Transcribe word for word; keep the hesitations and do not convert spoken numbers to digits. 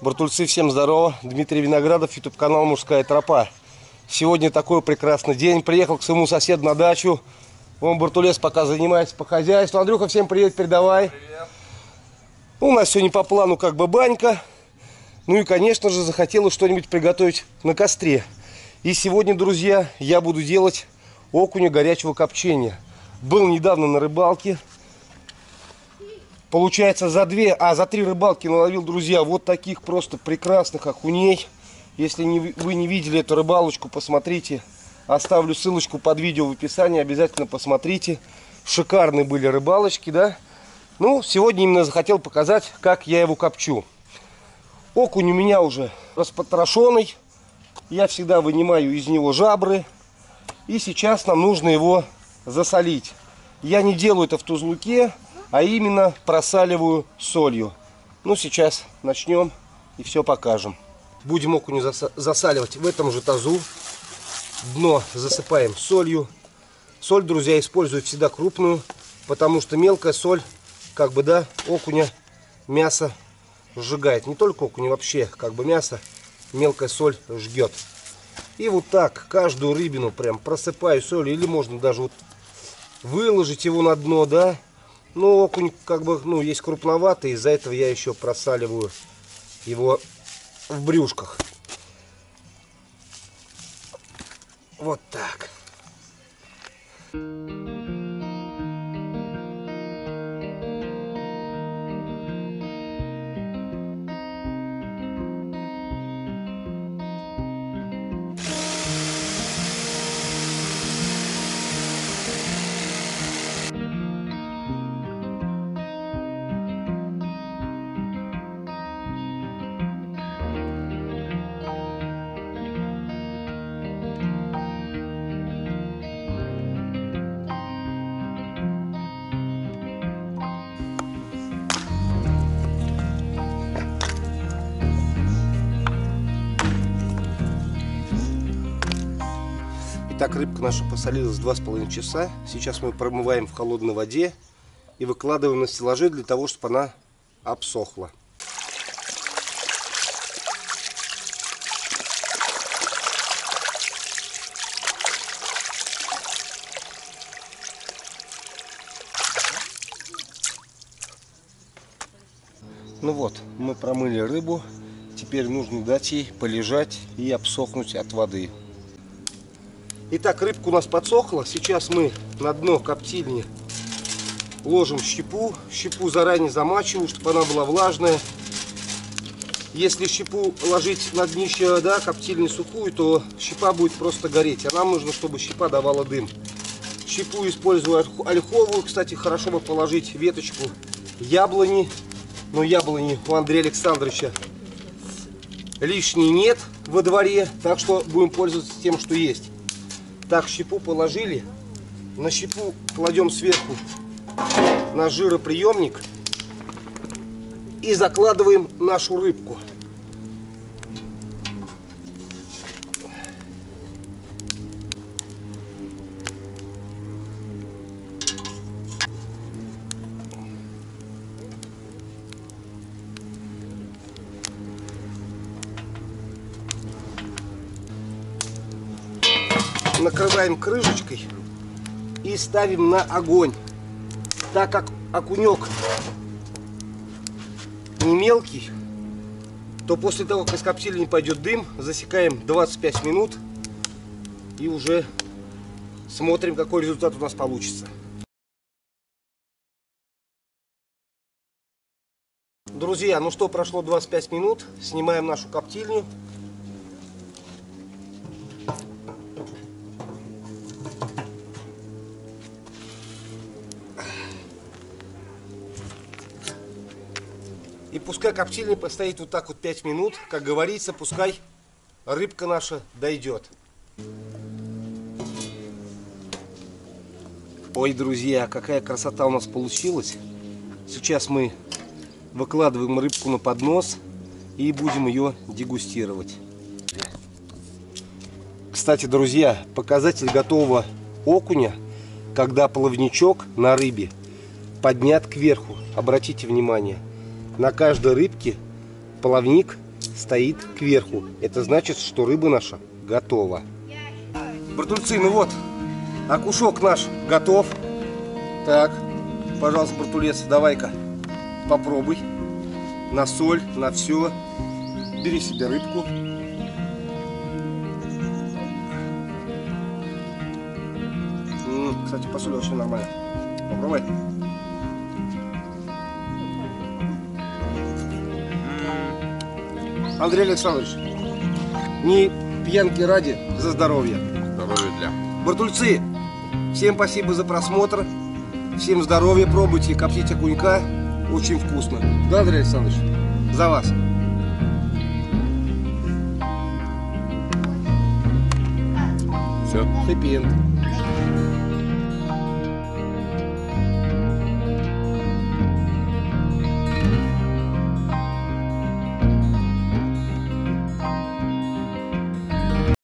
Братульцы, всем здорово! Дмитрий Виноградов, ютуб-канал «Мужская тропа». Сегодня такой прекрасный день. Приехал к своему соседу на дачу. Вон Бартулес пока занимается по хозяйству. Андрюха, всем привет передавай. Привет. Ну, у нас сегодня по плану как бы банька. Ну и, конечно же, захотелось что-нибудь приготовить на костре. И сегодня, друзья, я буду делать окуня горячего копчения. Был недавно на рыбалке. Получается, за две, а за три рыбалки наловил, друзья, вот таких просто прекрасных окуней. Если не, вы не видели эту рыбалочку, посмотрите. Оставлю ссылочку под видео в описании, обязательно посмотрите. Шикарные были рыбалочки, да? Ну, сегодня именно захотел показать, как я его копчу. Окунь у меня уже распотрошенный. Я всегда вынимаю из него жабры. И сейчас нам нужно его засолить. Я не делаю это в тузлуке, а именно просаливаю солью. Ну, сейчас начнем и все покажем. Будем окуню засаливать в этом же тазу. Дно засыпаем солью. Соль, друзья, использую всегда крупную, потому что мелкая соль, как бы, да, окуня, мясо сжигает. Не только окуня, вообще, как бы, мясо, мелкая соль жгет. И вот так каждую рыбину прям просыпаю солью. Или можно даже вот выложить его на дно, да. Ну, окунь, как бы, ну, есть крупноватый, из-за этого я еще просаливаю его в брюшках. Вот так. Так, рыбка наша посолилась два с половиной часа. Сейчас мы промываем в холодной воде и выкладываем на стеллажи для того, чтобы она обсохла. Ну вот, мы промыли рыбу. Теперь нужно дать ей полежать и обсохнуть от воды. Итак, рыбка у нас подсохла. Сейчас мы на дно коптильни ложим щепу. Щепу заранее замачиваю, чтобы она была влажная. Если щепу ложить на днище, да, коптильни сухую, то щепа будет просто гореть. А нам нужно, чтобы щепа давала дым. Щепу использую ольховую. Кстати, хорошо бы положить веточку яблони. Но яблони у Андрея Александровича лишней нет во дворе. Так что будем пользоваться тем, что есть. Так, щепу положили. На щепу кладем сверху на жироприемник и закладываем нашу рыбку. Накрываем крышечкой и ставим на огонь. Так как окунек не мелкий, то после того, как из коптильни пойдет дым, засекаем двадцать пять минут и уже смотрим, какой результат у нас получится. Друзья, ну что, прошло двадцать пять минут, снимаем нашу коптильню. И пускай коптильня постоит вот так вот пять минут, как говорится, пускай рыбка наша дойдет. Ой, друзья, какая красота у нас получилась. Сейчас мы выкладываем рыбку на поднос и будем ее дегустировать. Кстати, друзья, показатель готового окуня, когда плавничок на рыбе поднят кверху. Обратите внимание. На каждой рыбке плавник стоит кверху. Это значит, что рыба наша готова. Братульцы, ну вот, окушок наш готов. Так, пожалуйста, братулец, давай-ка попробуй. На соль, на все. Бери себе рыбку. Кстати, по соли очень нормально. Попробуй. Андрей Александрович, не пьянки ради, за здоровье. Здоровье для. Братульцы, всем спасибо за просмотр. Всем здоровья, пробуйте, коптите окунька. Очень вкусно. Да, Андрей Александрович? За вас. Все. Хэппи-энд.